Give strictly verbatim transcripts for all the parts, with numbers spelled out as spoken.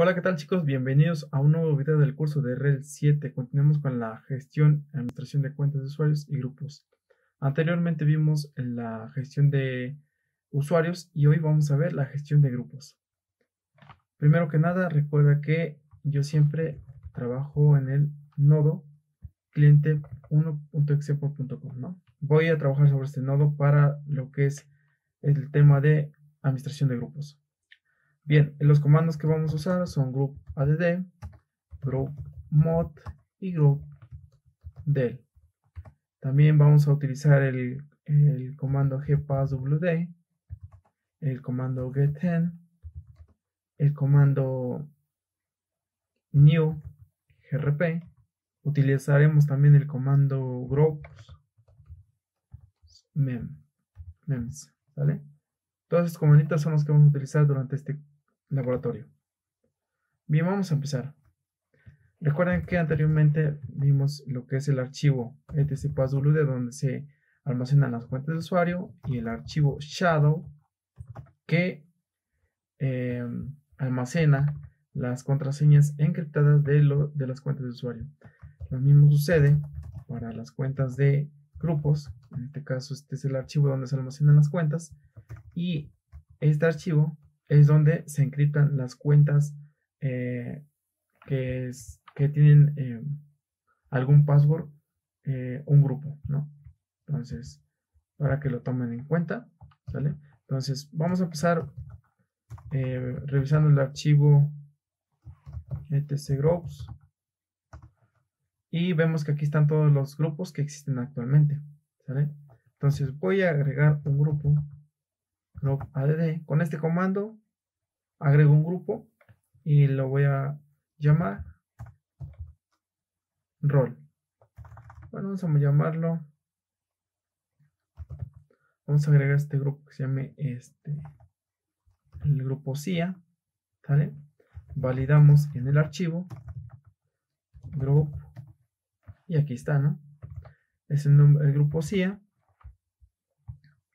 Hola, ¿qué tal chicos? Bienvenidos a un nuevo video del curso de R H E L siete. Continuamos con la gestión, administración de cuentas de usuarios y grupos. Anteriormente vimos la gestión de usuarios y hoy vamos a ver la gestión de grupos. Primero que nada, recuerda que yo siempre trabajo en el nodo cliente uno punto example punto com, ¿no? Voy a trabajar sobre este nodo para lo que es el tema de administración de grupos. Bien, los comandos que vamos a usar son groupadd, groupmod y groupdel. También vamos a utilizar el, el comando gpasswd, el comando getent, el comando newgrp. Utilizaremos también el comando groupsmems, ¿vale? Todos estos comanditos son los que vamos a utilizar durante este laboratorio. Bien, vamos a empezar. Recuerden que anteriormente vimos lo que es el archivo /etc/passwd, donde se almacenan las cuentas de usuario, y el archivo shadow, que eh, almacena las contraseñas encriptadas de, lo, de las cuentas de usuario. Lo mismo sucede para las cuentas de grupos. En este caso, este es el archivo donde se almacenan las cuentas, y este archivo es donde se encriptan las cuentas eh, que, es, que tienen eh, algún password, eh, un grupo, ¿no? Entonces, para que lo tomen en cuenta, ¿sale? Entonces, vamos a empezar eh, revisando el archivo /etc/groups y vemos que aquí están todos los grupos que existen actualmente, ¿sale? Entonces, voy a agregar un grupo groupadd. Con este comando agrego un grupo y lo voy a llamar rol. Bueno, vamos a llamarlo, vamos a agregar este grupo que se llame este el grupo S I A, ¿vale? Validamos en el archivo group y aquí está, ¿no? Es el, el grupo S I A.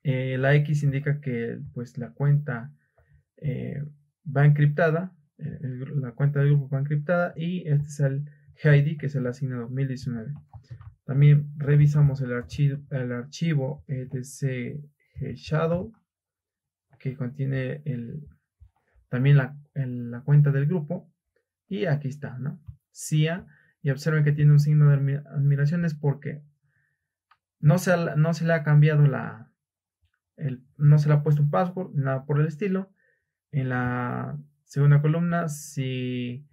Eh, la X indica que pues la cuenta eh, va encriptada, eh, el, la cuenta del grupo va encriptada, y este es el G I D que se le asigna dos mil diecinueve. También revisamos el archivo, el archivo /etc/gshadow, que contiene el, también la, el, la cuenta del grupo, y aquí está, ¿no? S I A, y observen que tiene un signo de admiraciones porque no se, no se le ha cambiado la... El, no se le ha puesto un password, nada por el estilo. En la segunda columna, si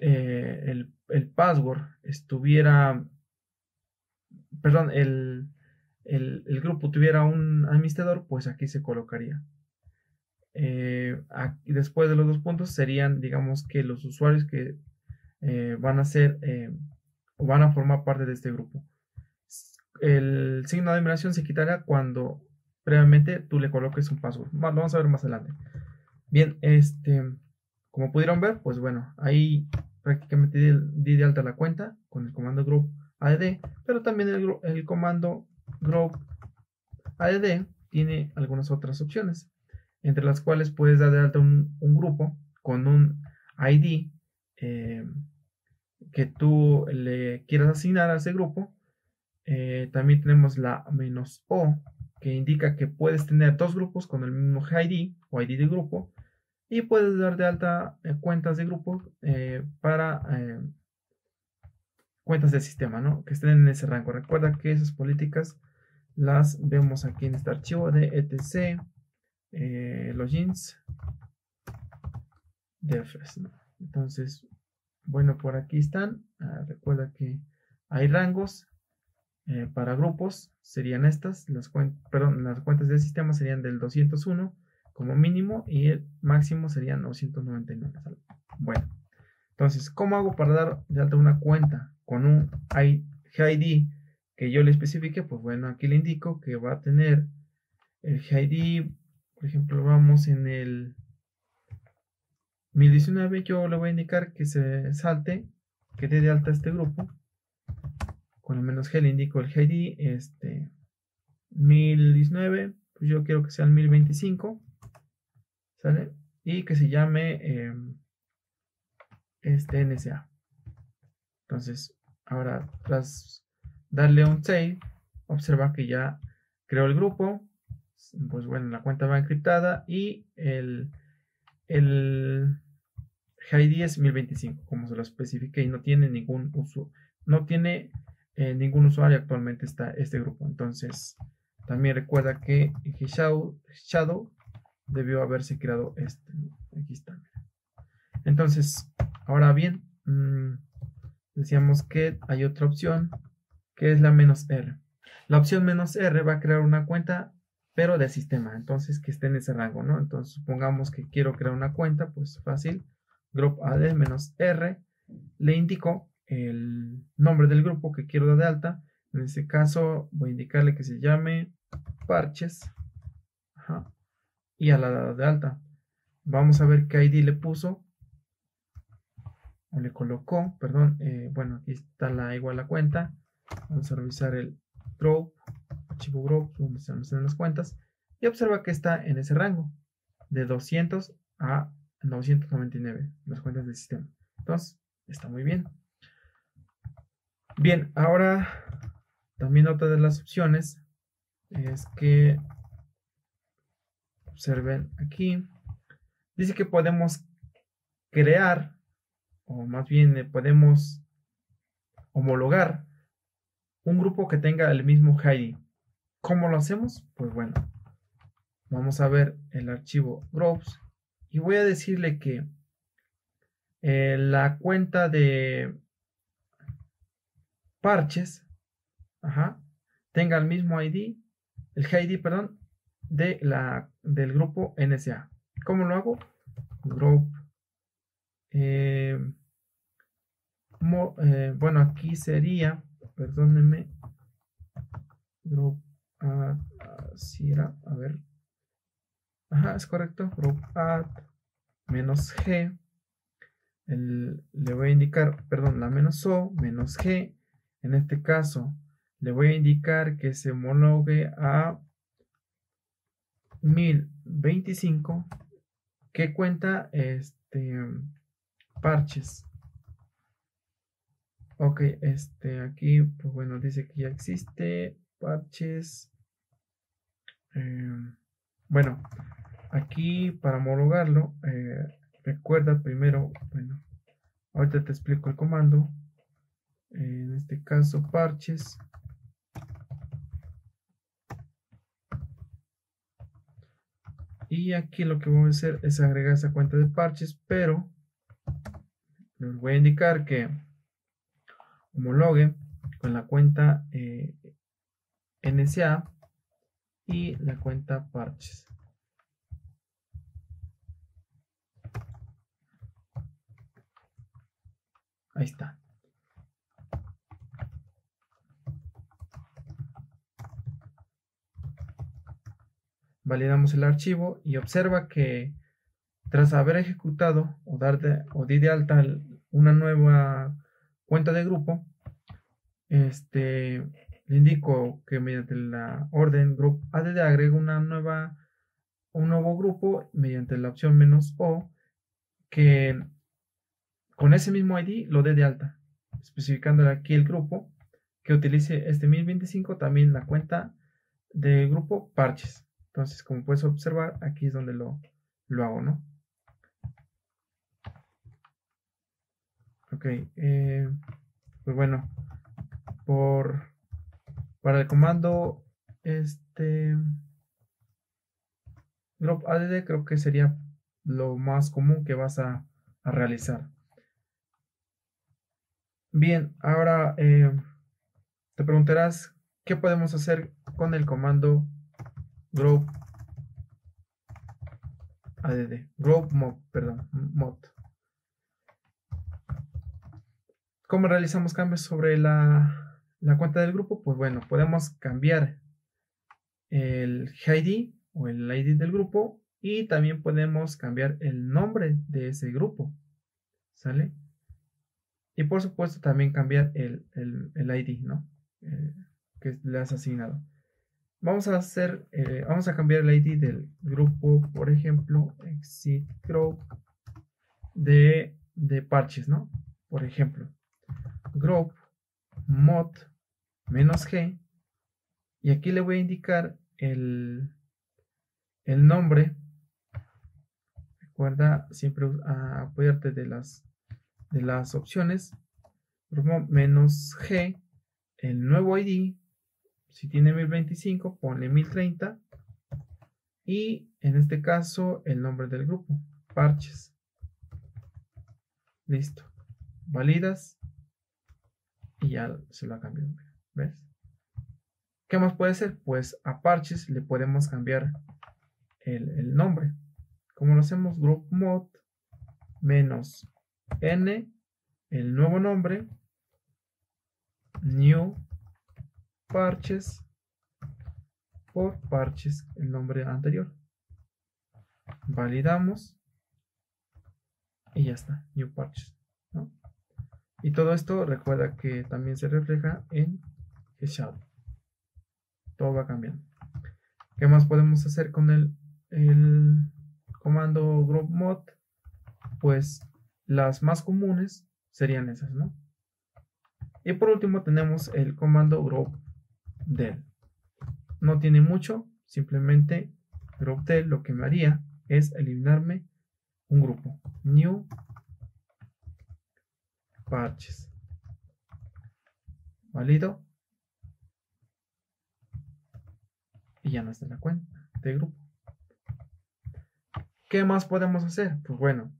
eh, el, el password estuviera, perdón, el, el, el grupo tuviera un administrador, pues aquí se colocaría. Eh, aquí, después de los dos puntos serían, digamos, que los usuarios que eh, van a ser eh, o van a formar parte de este grupo. El signo de admiración se quitará cuando previamente tú le coloques un password. Lo vamos a ver más adelante. Bien, este, como pudieron ver, pues bueno, ahí prácticamente di, di de alta la cuenta con el comando groupadd, pero también el, el comando groupadd tiene algunas otras opciones, entre las cuales puedes dar de alta un, un grupo con un I D eh, que tú le quieras asignar a ese grupo. Eh, también tenemos la "-o", que indica que puedes tener dos grupos con el mismo I D o I D de grupo, y puedes dar de alta eh, cuentas de grupo eh, para eh, cuentas del sistema, ¿no?, que estén en ese rango. Recuerda que esas políticas las vemos aquí en este archivo de etc eh, logins.defs, ¿no? Entonces, bueno, por aquí están. Ah, recuerda que hay rangos. Eh, para grupos serían estas, las, cuen perdón, las cuentas del sistema serían del doscientos uno como mínimo y el máximo serían novecientos noventa y nueve. Bueno, entonces, ¿cómo hago para dar de alta una cuenta con un G I D que yo le especifique? Pues bueno, aquí le indico que va a tener el G I D, por ejemplo, vamos en el mil diecinueve, yo le voy a indicar que se salte, que dé de alta este grupo. Con el menos G le indico el G I D, este mil diecinueve, pues yo quiero que sea el mil veinticinco, ¿sale? Y que se llame eh, este N S A. Entonces, ahora tras darle un save, observa que ya creó el grupo. Pues bueno, la cuenta va encriptada y el, el I D es mil veinticinco, como se lo especifique, y no tiene ningún uso, no tiene eh, ningún usuario actualmente está este grupo. Entonces, también recuerda que /etc/shadow debió haberse creado este. Aquí está. Entonces, ahora bien, mmm, decíamos que hay otra opción que es la "-r". La opción "-r" va a crear una cuenta, pero de sistema, entonces que esté en ese rango, ¿no? Entonces, supongamos que quiero crear una cuenta, pues fácil, groupadd -r, le indico el nombre del grupo que quiero dar de alta. En este caso voy a indicarle que se llame parches. Ajá. Y a la dada de alta, vamos a ver qué I D le puso, o le colocó, perdón, eh, bueno, aquí está la igual a la cuenta. Vamos a revisar el group, archivo group, donde se almacenan las cuentas, y observa que está en ese rango, de doscientos a novecientos noventa y nueve, las cuentas del sistema. Entonces, está muy bien. Bien, ahora también otra de las opciones es que observen aquí, dice que podemos crear, o más bien podemos homologar un grupo que tenga el mismo I D. ¿Cómo lo hacemos? Pues bueno, vamos a ver el archivo groups y voy a decirle que eh, la cuenta de parches, ajá, tenga el mismo I D, el I D, perdón, de la, del grupo N S A. ¿Cómo lo hago? Group. Eh, mo, eh, bueno, aquí sería, perdónenme, group, ah, sí era, a ver, ajá, es correcto, groupadd menos g, el, le voy a indicar, perdón, la menos o, menos g, en este caso le voy a indicar que se homologue a mil veinticinco, que cuenta este parches. Ok, este aquí, pues bueno, dice que ya existe parches. Eh, bueno, aquí para homologarlo, eh, recuerda primero, bueno, ahorita te explico el comando. Eh, en este caso, parches. Y aquí lo que voy a hacer es agregar esa cuenta de parches, pero les voy a indicar que homologue con la cuenta eh, N S A y la cuenta parches. Ahí está. Validamos el archivo y observa que tras haber ejecutado o dar de, o di de alta una nueva cuenta de grupo, este, le indico que mediante la orden groupadd agrego una nueva, un nuevo grupo mediante la opción menos o, que con ese mismo I D lo dé de alta, especificándole aquí el grupo que utilice este mil veinticinco, también la cuenta de grupo parches. Entonces, como puedes observar, aquí es donde lo, lo hago, ¿no? Ok, eh, pues bueno, por, para el comando este groupadd creo que sería lo más común que vas a, a realizar. Bien, ahora eh, te preguntarás qué podemos hacer con el comando groupadd, groupmod, perdón, mod. ¿Cómo realizamos cambios sobre la, la cuenta del grupo? Pues bueno, podemos cambiar el I D o el I D del grupo y también podemos cambiar el nombre de ese grupo, ¿sale? Y por supuesto también cambiar el, el, el I D, ¿no? Eh, que le has asignado. Vamos a hacer, eh, vamos a cambiar el I D del grupo, por ejemplo, /etc/group de de parches, ¿no? Por ejemplo, groupmod menos g, y aquí le voy a indicar el, el nombre. Recuerda siempre a apoyarte de las, de las opciones. Groupmod menos g, el nuevo I D, si tiene mil veinticinco, ponle mil treinta, y en este caso el nombre del grupo, parches. Listo, validas y ya se lo ha cambiado. ¿Ves? ¿Qué más puede ser? Pues a parches le podemos cambiar el, el nombre. Como lo hacemos, groupmod menos n, el nuevo nombre, new parches, por parches el nombre anterior, validamos y ya está, new parches, ¿no? Y todo esto recuerda que también se refleja en shadow. Todo va cambiando. ¿Qué más podemos hacer con el, el comando groupmod? Pues las más comunes serían esas, ¿no? Y por último tenemos el comando groupdel. No tiene mucho, simplemente groupdel lo que me haría es eliminarme un grupo, new parches, válido, y ya no está en la cuenta de grupo. ¿Qué más podemos hacer? Pues bueno,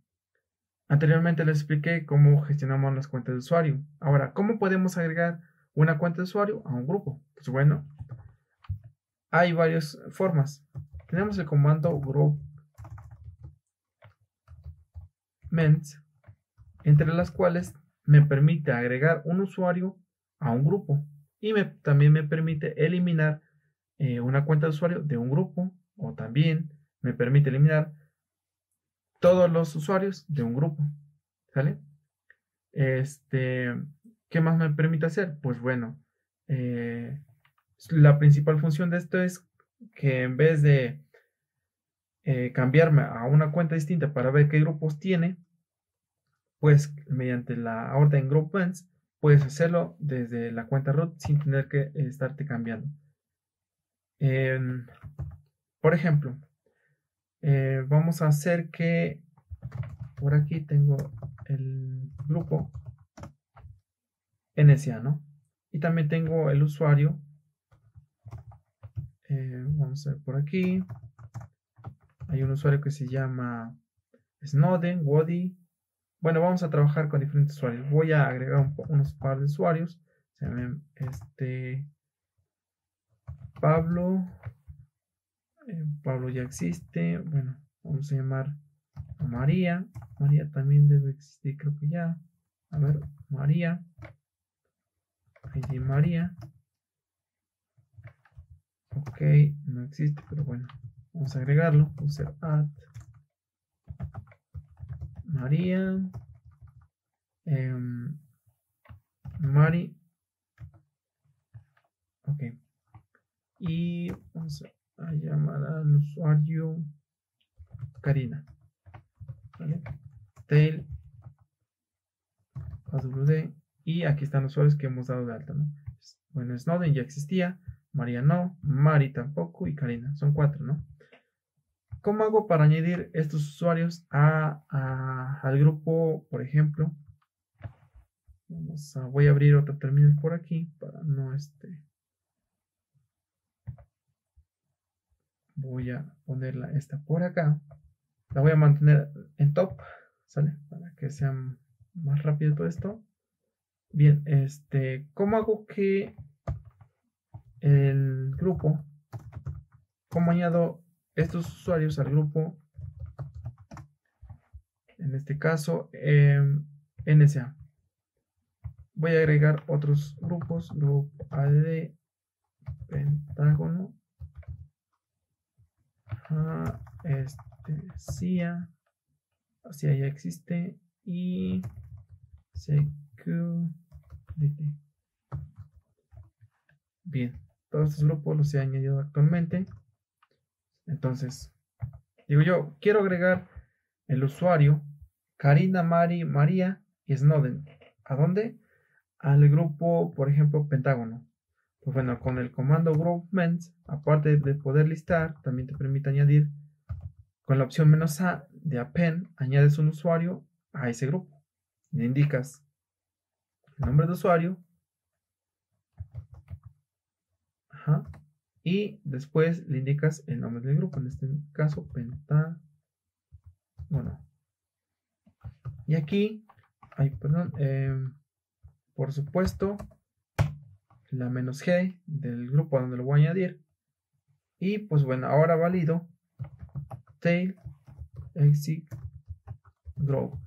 anteriormente les expliqué cómo gestionamos las cuentas de usuario. Ahora, ¿cómo podemos agregar una cuenta de usuario a un grupo? Pues bueno, hay varias formas. Tenemos el comando groupmens, entre las cuales me permite agregar un usuario a un grupo y me, también me permite eliminar eh, una cuenta de usuario de un grupo, o también me permite eliminar todos los usuarios de un grupo, ¿sale? Este, ¿qué más me permite hacer? Pues bueno, eh, la principal función de esto es que en vez de eh, cambiarme a una cuenta distinta para ver qué grupos tiene, pues mediante la orden groupmems puedes hacerlo desde la cuenta root sin tener que estarte cambiando. Eh, por ejemplo, Eh, vamos a hacer que por aquí tengo el grupo N S A, ¿no? Y también tengo el usuario. Eh, vamos a ver por aquí. Hay un usuario que se llama Snowden, Wody. Bueno, vamos a trabajar con diferentes usuarios. Voy a agregar un, unos par de usuarios. Este Pablo. Pablo ya existe. Bueno, vamos a llamar a María. María también debe existir, creo que ya. A ver, María. I D María. Ok, no existe, pero bueno, vamos a agregarlo. User add María. Eh, Mari. Ok. Y vamos a a llamar al usuario Karina, ¿vale? Tail passwd, y aquí están los usuarios que hemos dado de alta, ¿no? Bueno, Snowden ya existía, María no, Mari tampoco y Karina, son cuatro, ¿no? ¿Cómo hago para añadir estos usuarios a, a, al grupo? Por ejemplo, vamos a, voy a abrir otra terminal por aquí para no este voy a ponerla esta por acá, la voy a mantener en top, ¿sale? Para que sea más rápido todo esto. Bien, este, ¿cómo hago que el grupo, cómo añado estos usuarios al grupo? En este caso, eh, N S A. Voy a agregar otros grupos, groupadd, pentágono, Ah, este C I A, C I A ya existe, y security. Bien, todos estos grupos los he añadido actualmente. Entonces, digo yo, quiero agregar el usuario Karina, Mari, María y Snowden. ¿A dónde? Al grupo, por ejemplo, Pentágono. Pues bueno, con el comando groupmems, aparte de poder listar, también te permite añadir, con la opción menos A de append, añades un usuario a ese grupo. Le indicas el nombre de usuario. Ajá. Y después le indicas el nombre del grupo, en este caso Pentágono. Y aquí, ay, perdón, eh, por supuesto, la menos G del grupo donde lo voy a añadir. Y pues bueno, ahora valido tail exit group.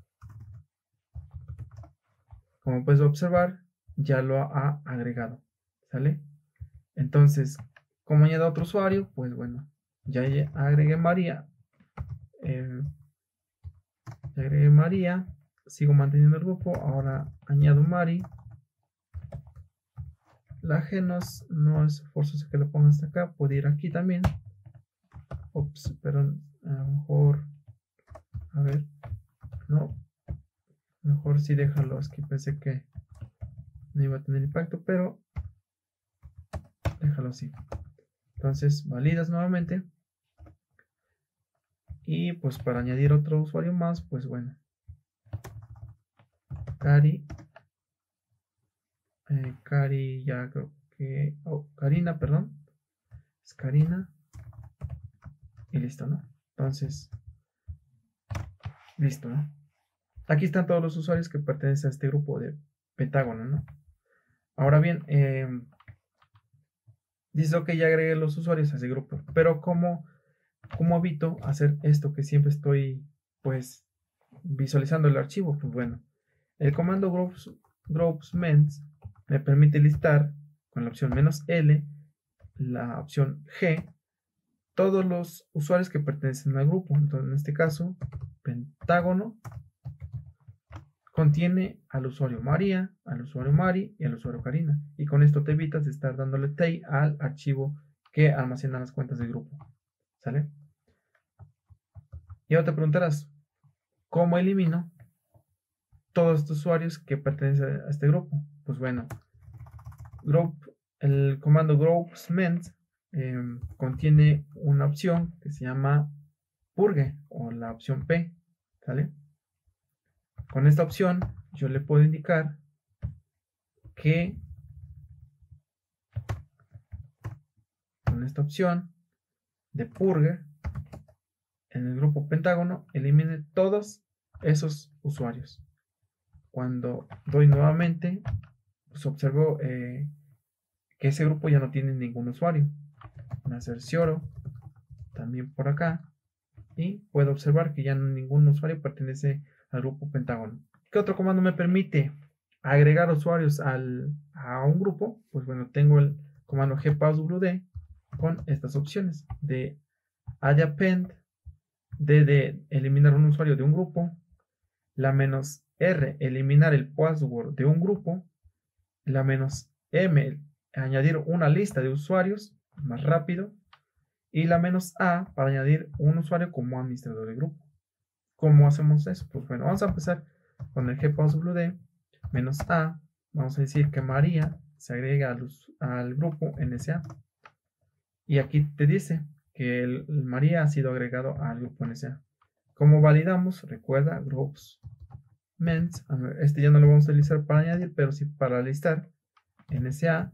Como puedes observar, ya lo ha agregado, ¿sale? Entonces, ¿cómo añado otro usuario? Pues bueno, ya agregué María. Eh, ya agregué María. Sigo manteniendo el grupo. Ahora añado Mari. La G no es, no es forzoso que lo ponga hasta acá. Puede ir aquí también. Ups, perdón. A lo mejor. A ver. No. Mejor sí déjalo. Es que pensé que no iba a tener impacto, pero déjalo así. Entonces validas nuevamente. Y pues para añadir otro usuario más, pues bueno. Cari. Eh, Cari, ya creo que. Oh, Karina, perdón. Es Karina. Y listo, ¿no? Entonces. Listo, ¿no? Aquí están todos los usuarios que pertenecen a este grupo de Pentágono, ¿no? Ahora bien, eh, dice, ok, ya agregué los usuarios a ese grupo. Pero ¿cómo, cómo evito hacer esto que siempre estoy, pues, visualizando el archivo? Pues bueno, el comando groups, groupsmems me permite listar con la opción menos L, la opción G, todos los usuarios que pertenecen al grupo. Entonces, en este caso, Pentágono contiene al usuario María, al usuario Mari y al usuario Karina. Y con esto te evitas de estar dándole tail al archivo que almacena las cuentas del grupo. ¿Sale? Y ahora te preguntarás, ¿cómo elimino todos estos usuarios que pertenecen a este grupo? Pues bueno, group, el comando groupsmems eh, contiene una opción que se llama purge o la opción P. ¿Sale? Con esta opción yo le puedo indicar que con esta opción de purge en el grupo Pentágono elimine todos esos usuarios. Cuando doy nuevamente, pues observo eh, que ese grupo ya no tiene ningún usuario. Me cercioro también por acá y puedo observar que ya ningún usuario pertenece al grupo Pentágono. ¿Qué otro comando me permite agregar usuarios al, a un grupo? Pues bueno, tengo el comando gpasswd con estas opciones de add append, de, de eliminar un usuario de un grupo, la menos R, eliminar el password de un grupo, la menos M, añadir una lista de usuarios más rápido, y la menos A para añadir un usuario como administrador del grupo. ¿Cómo hacemos eso? Pues bueno, vamos a empezar con el gpasswd menos A. Vamos a decir que María se agrega al, al grupo N S A. Y aquí te dice que el, el María ha sido agregado al grupo N S A. ¿Cómo validamos? Recuerda, groupsmems. Este ya no lo vamos a utilizar para añadir, pero sí para listar N S A.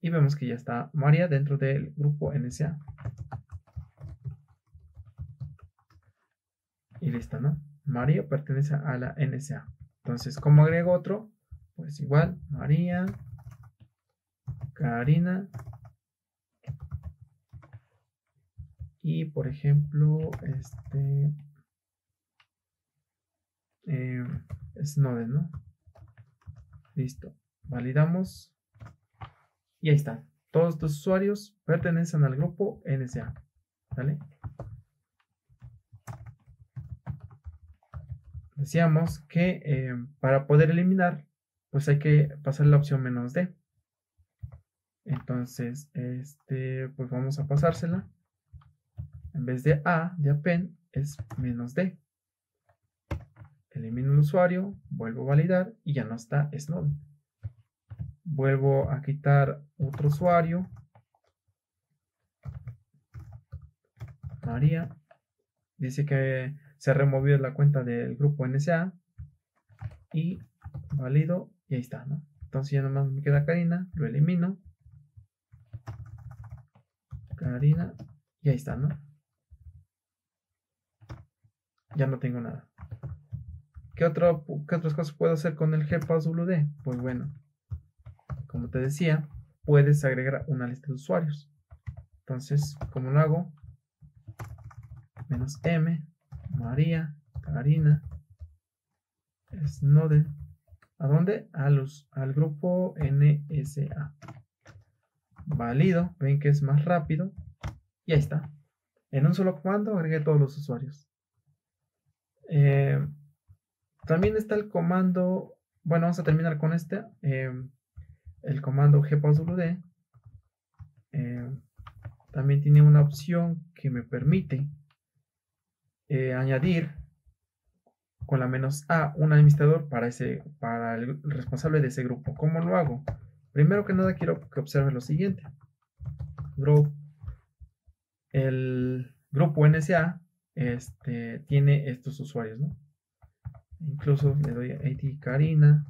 Y vemos que ya está María dentro del grupo N S A. Y listo, ¿no? María pertenece a la N S A. Entonces, ¿cómo agrego otro? Pues igual, María, Karina. Y, por ejemplo, este... Eh, Snowden, ¿no? Listo. Validamos. Y ahí está. Todos estos usuarios pertenecen al grupo N S A. ¿Vale? Decíamos que eh, para poder eliminar, pues hay que pasar la opción menos D. Entonces, este, pues vamos a pasársela. En vez de A, de append, es menos D. elimino el usuario, vuelvo a validar y ya no está, es null. Vuelvo a quitar otro usuario, María, dice que se ha removido la cuenta del grupo N S A y valido y ahí está, ¿no? Entonces ya nomás me queda Karina, lo elimino, Karina y ahí está, ¿no? Ya no tengo nada. ¿Qué, otro, ¿Qué otras cosas puedo hacer con el gpasswd? Pues bueno, como te decía, puedes agregar una lista de usuarios. Entonces, ¿cómo lo hago? Menos M, María, Karina, Snowden. ¿A dónde? A los, al grupo N S A. Válido, ven que es más rápido. Y ahí está. En un solo comando agregué todos los usuarios. Eh, también está el comando, bueno, vamos a terminar con este, eh, el comando gpasswd. Eh, también tiene una opción que me permite eh, añadir con la menos A un administrador para, ese, para el responsable de ese grupo. ¿Cómo lo hago? Primero que nada quiero que observes lo siguiente. Group, el grupo N S A Este, tiene estos usuarios, ¿no? Incluso le doy I D Karina,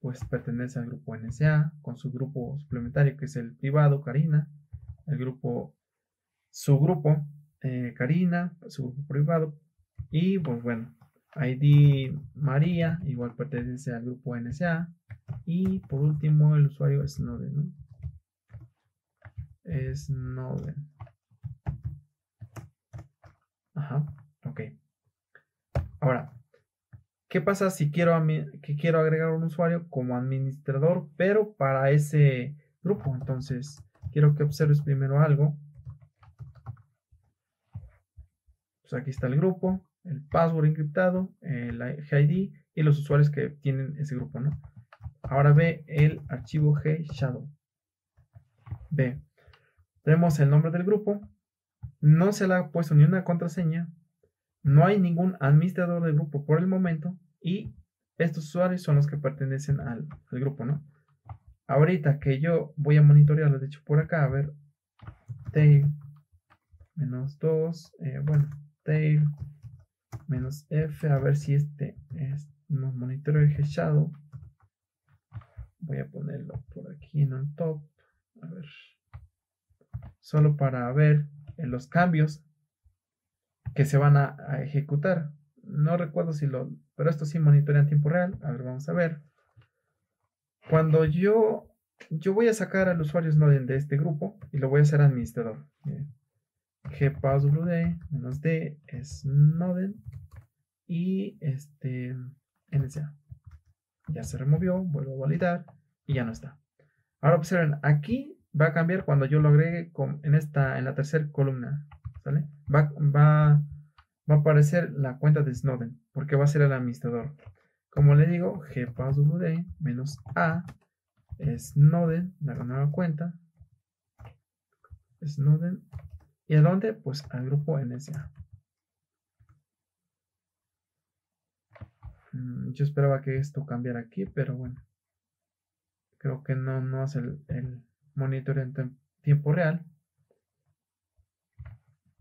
pues pertenece al grupo N S A con su grupo suplementario que es el privado Karina, el grupo, su grupo eh, Karina, su grupo privado, y pues bueno, I D María igual pertenece al grupo N S A, y por último el usuario es Snowden, ¿no? Es Snowden. Ajá, ok. Ahora, ¿qué pasa si quiero, que quiero agregar un usuario como administrador, pero para ese grupo? Entonces, quiero que observes primero algo. Pues aquí está el grupo, el password encriptado, el I D y los usuarios que tienen ese grupo, ¿no? Ahora ve el archivo /etc/gshadow. Ve, tenemos el nombre del grupo. No se le ha puesto ni una contraseña, no hay ningún administrador del grupo por el momento y estos usuarios son los que pertenecen al, al grupo, ¿no? Ahorita que yo voy a monitorearlo, de hecho por acá, a ver, tail menos dos, eh, bueno, tail menos F, a ver si este es, nos monitorea el shadow. Voy a ponerlo por aquí en el top, a ver, solo para ver los cambios que se van a, a ejecutar. No recuerdo si lo, pero esto sí monitorea en tiempo real. A ver, vamos a ver. Cuando yo yo voy a sacar al usuario Snowden de este grupo y lo voy a hacer administrador. Gpasswd menos D Snowden y este N S A. Ya se removió, vuelvo a validar y ya no está. Ahora observen, aquí va a cambiar cuando yo lo agregue con, en, esta, en la tercera columna, ¿sale? Va, va, va a aparecer la cuenta de Snowden, porque va a ser el administrador. Como le digo, gpasswd menos A, Snowden, la nueva cuenta, Snowden, ¿y a dónde? Pues al grupo N S A. Yo esperaba que esto cambiara aquí, pero bueno, creo que no, no hace el... el monitoreo en tiempo real.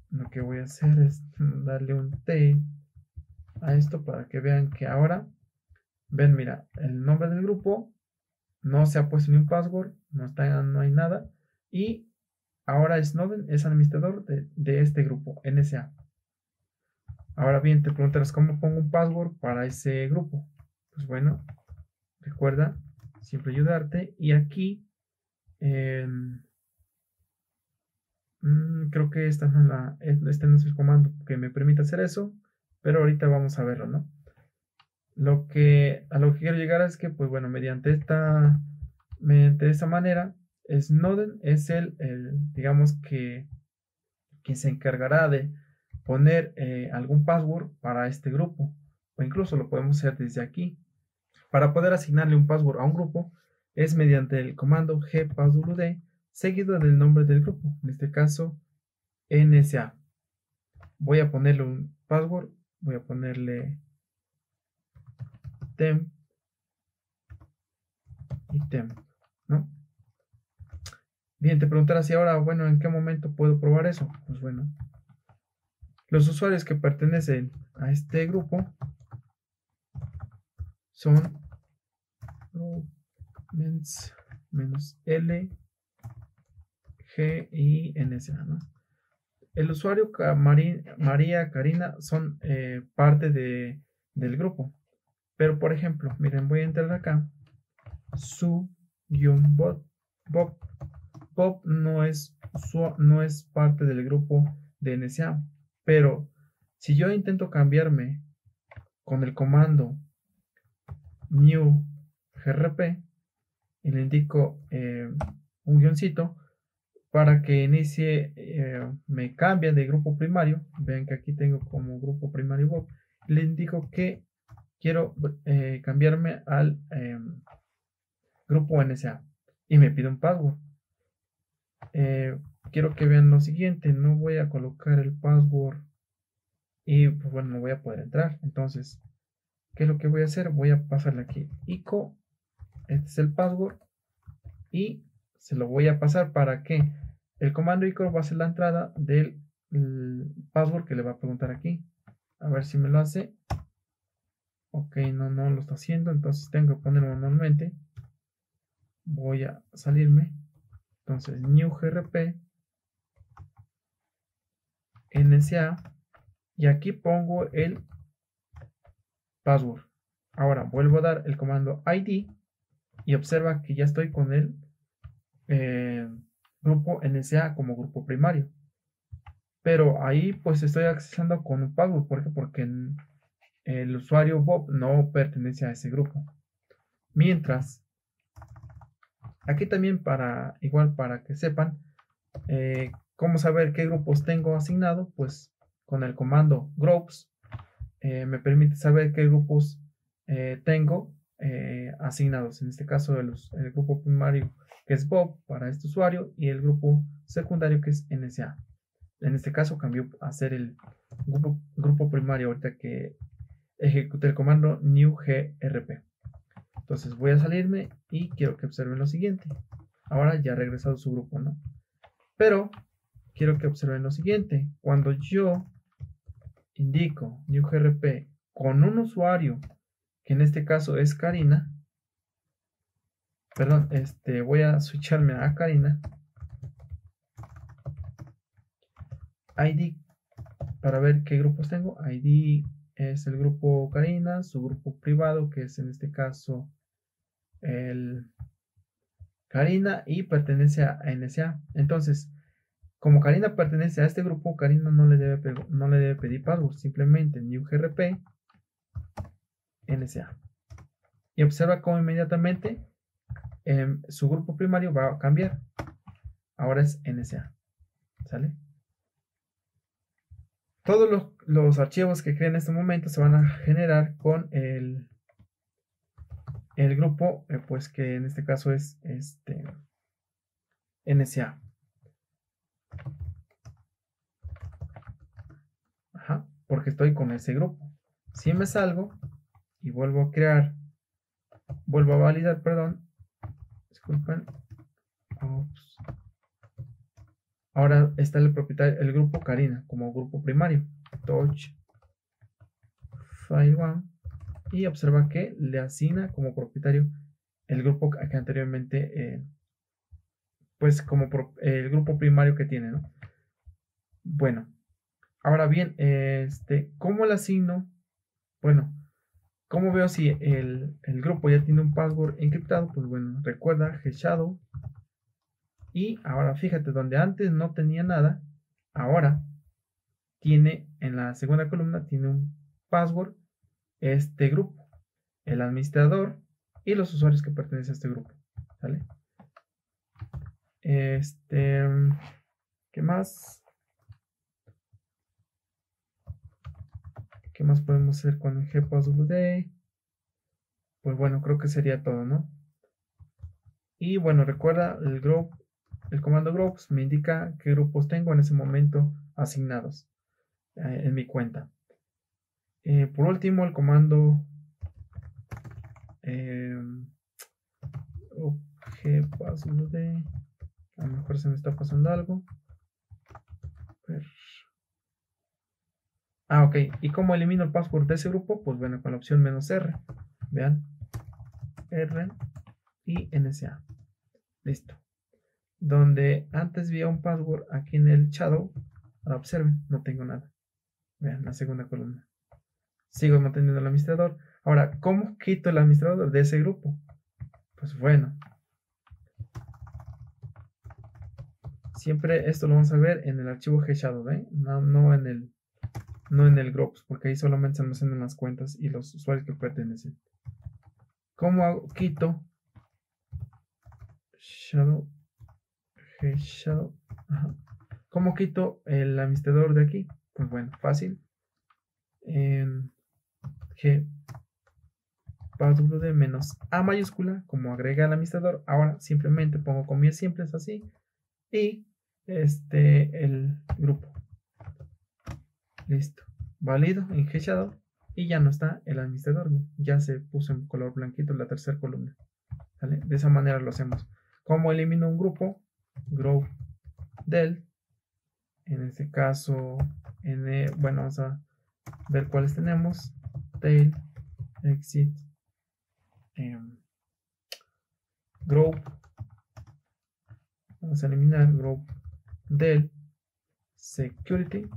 Lo que voy a hacer es darle un tail a esto para que vean que ahora ven, mira, el nombre del grupo no se ha puesto ni un password, no está, no hay nada, y ahora Snowden es administrador de, de este grupo N S A. Ahora bien, te preguntarás cómo pongo un password para ese grupo. Pues bueno, recuerda siempre ayudarte, y aquí Eh, creo que esta no es la, este no es el comando que me permite hacer eso, pero ahorita vamos a verlo, ¿no? Lo que, a lo que quiero llegar es que, pues bueno, mediante esta mediante esta manera, Snowden es el, el digamos que quien se encargará de poner eh, algún password para este grupo, o incluso lo podemos hacer desde aquí. Para poder asignarle un password a un grupo es mediante el comando gpasswd seguido del nombre del grupo, en este caso N S A. Voy a ponerle un password, voy a ponerle temp y temp, ¿no? Bien, te preguntarás si ahora, bueno, ¿en qué momento puedo probar eso? Pues bueno, los usuarios que pertenecen a este grupo son groupmens menos L, G y N S A, ¿no? El usuario Marín, María, Karina son eh, parte de, del grupo. Pero por ejemplo, miren, voy a entrar acá. Su guión bot, Bob. Bob no es, su, no es parte del grupo de N S A. Pero si yo intento cambiarme con el comando newgrp y le indico eh, un guioncito para que inicie, eh, me cambia de grupo primario. Vean que aquí tengo como grupo primario Bob. Le indico que quiero eh, cambiarme al eh, grupo N S A y me pide un password. Eh, quiero que vean lo siguiente, no voy a colocar el password y pues bueno, no voy a poder entrar. Entonces, ¿qué es lo que voy a hacer? Voy a pasarle aquí ico, este es el password y se lo voy a pasar para que el comando ico va a ser la entrada del password que le va a preguntar aquí. A ver si me lo hace. Ok, no, no lo está haciendo, entonces tengo que ponerlo manualmente. Voy a salirme. Entonces, newgrp, nsa, y aquí pongo el password. Ahora vuelvo a dar el comando id y observa que ya estoy con el eh, grupo nsa como grupo primario. Pero ahí pues estoy accesando con un password. ¿Por qué? Porque el usuario Bob no pertenece a ese grupo. Mientras... Aquí también para, igual para que sepan eh, cómo saber qué grupos tengo asignado, pues con el comando groups eh, me permite saber qué grupos eh, tengo eh, asignados. En este caso el, el grupo primario que es Bob para este usuario y el grupo secundario que es N S A. En este caso cambió a ser el grupo, grupo primario ahorita que ejecuté el comando newgrp. Entonces voy a salirme y quiero que observen lo siguiente. Ahora ya ha regresado su grupo, ¿no? Pero quiero que observen lo siguiente. Cuando yo indico newgrp con un usuario, que en este caso es Karina. Perdón, este, voy a switcharme a Karina. I D para ver qué grupos tengo. I D es el grupo Karina, su grupo privado que es en este caso... el Karina y pertenece a N S A. Entonces, como Karina pertenece a este grupo, Karina no le debe, no le debe pedir password, simplemente newgrp N S A. Y observa cómo inmediatamente eh, su grupo primario va a cambiar. Ahora es N S A. ¿Sale? Todos los, los archivos que creen en este momento se van a generar con el el grupo, eh, pues que en este caso es este N S A. Ajá, porque estoy con ese grupo. Si me salgo y vuelvo a crear, vuelvo a validar, perdón, disculpen. Ups. Ahora está el propietario, el grupo Karina como grupo primario. Touch file one. Y observa que le asigna como propietario el grupo que anteriormente, eh, pues como pro, eh, el grupo primario que tiene, ¿no? Bueno, ahora bien, este, ¿cómo le asigno? Bueno, ¿cómo veo si el, el grupo ya tiene un password encriptado? Pues bueno, recuerda /shadow. Y ahora fíjate, donde antes no tenía nada, ahora tiene, en la segunda columna, tiene un password. Este grupo, el administrador y los usuarios que pertenecen a este grupo, ¿sale? Este, ¿qué más? ¿Qué más podemos hacer con el gpasswd? Pues bueno, creo que sería todo, ¿no? Y bueno, recuerda el group, el comando groups me indica qué grupos tengo en ese momento asignados eh, en mi cuenta. Eh, por último, el comando eh, gpasswd, a lo mejor se me está pasando algo. A ver. Ah, ok. ¿Y cómo elimino el password de ese grupo? Pues bueno, con la opción menos R. Vean. R y N S A. Listo. Donde antes vi un password aquí en el shadow. Ahora observen, no tengo nada. Vean, la segunda columna. Sigo manteniendo el administrador. Ahora, ¿cómo quito el administrador de ese grupo? Pues bueno. Siempre esto lo vamos a ver en el archivo gshadow, ¿eh? No, no en el... No en el groups, porque ahí solamente se almacenan las cuentas y los usuarios que pertenecen. ¿Cómo hago? Quito shadow, shadow. Ajá. ¿Cómo quito el administrador de aquí? Pues bueno, fácil. En gpasswd menos A mayúscula, como agrega el administrador. Ahora simplemente pongo comillas simples así y este el grupo. Listo, válido en gshadow y ya no está el administrador, ya se puso en color blanquito la tercera columna, ¿vale? De esa manera lo hacemos. ¿Cómo elimino un grupo? Groupdel, en este caso, en, bueno, vamos a ver cuáles tenemos, tail, exit, eh, group, vamos a eliminar groupdel, security,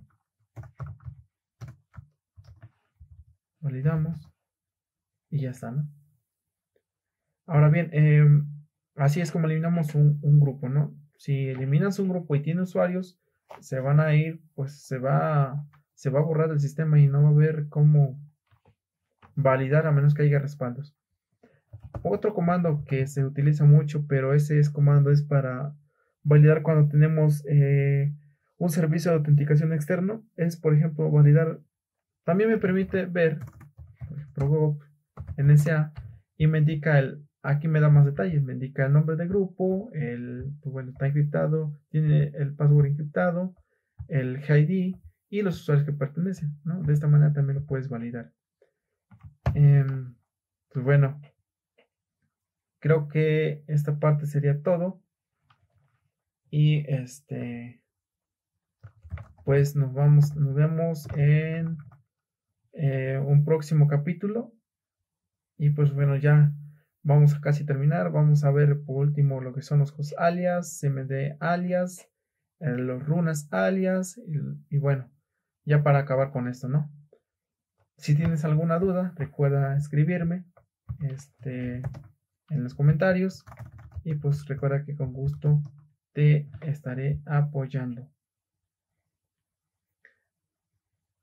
validamos y ya está, ¿no? Ahora bien, eh, así es como eliminamos un, un grupo, ¿no? Si eliminas un grupo y tiene usuarios, se van a ir, pues se va, se va a borrar el sistema y no va a haber cómo validar a menos que haya respaldos. Otro comando que se utiliza mucho, pero ese es comando es para validar cuando tenemos eh, un servicio de autenticación externo, es por ejemplo validar. También me permite ver, por ejemplo, N S A, y me indica el, aquí me da más detalles, me indica el nombre del grupo, el, pues bueno, está encriptado, tiene el password encriptado, el G I D y los usuarios que pertenecen, ¿no? De esta manera también lo puedes validar. Eh, pues bueno, creo que esta parte sería todo. Y este, pues nos vamos, nos vemos en... Eh, un próximo capítulo y pues bueno, ya vamos a casi terminar. Vamos a ver por último lo que son los host alias, cmd alias, eh, los runas alias y, y bueno, ya para acabar con esto, ¿no? Si tienes alguna duda, recuerda escribirme este, en los comentarios y pues recuerda que con gusto te estaré apoyando.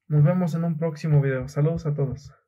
Nos vemos en un próximo video. Saludos a todos.